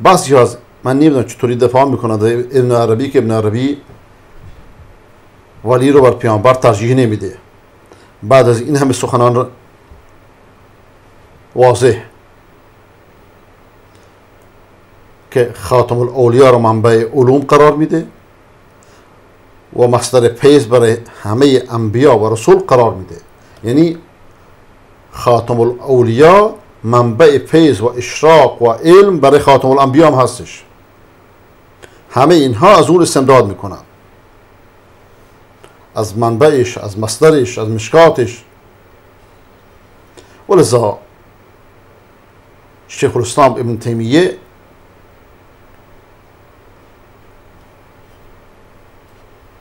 بعضی از من نمیدونم چطوری دفاع میکنند ابن عربی که ابن عربی ولی رو بر پیامبر ترجیح نمیده بعد از این همه سخنان واضح که خاتم الاولیاء رو منبع علوم قرار میده و مصدر پیس برای همه انبیا و رسول قرار میده، یعنی خاتم الاولیاء منبع فیض و اشراق و علم برای خاتم الانبیا هم هستش. همه اینها از اون استمداد میکنن، از منبعش، از مصدرش، از مشکاتش. ولذا شیخ الاسلام ابن تیمیه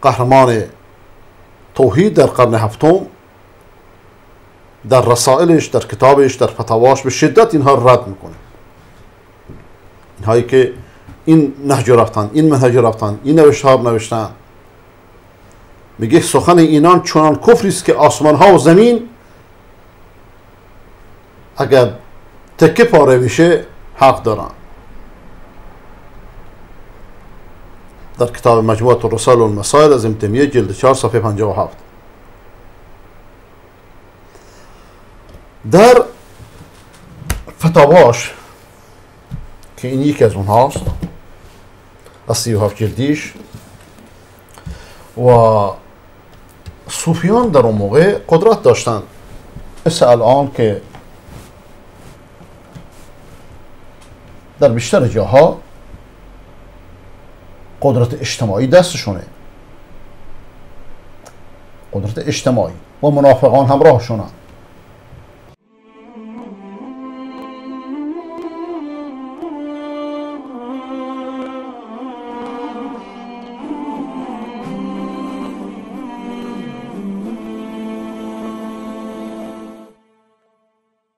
قهرمان توحید در قرن هفتم در رسائلش، در کتابش، در فتاواش به شدت اینها رد میکنه. اینهایی که این نهج رفتن، این منهج رفتن، این نوشته ها نوشتن، میگه سخن اینان چنان کفری است که آسمان ها و زمین اگر تکه پاره بشه حق دارن. در کتاب مجموعة الرسائل والمسائل از ابن تیمیه جلد 4 صفحه 57. در فتاواش که این یکی از اونهاست از 37 جلدیش و صوفیان در اون موقع قدرت داشتن، مثل الان که در بیشتر جاها قدرت اجتماعی دستشونه، قدرت اجتماعی و منافقان همراهشونن.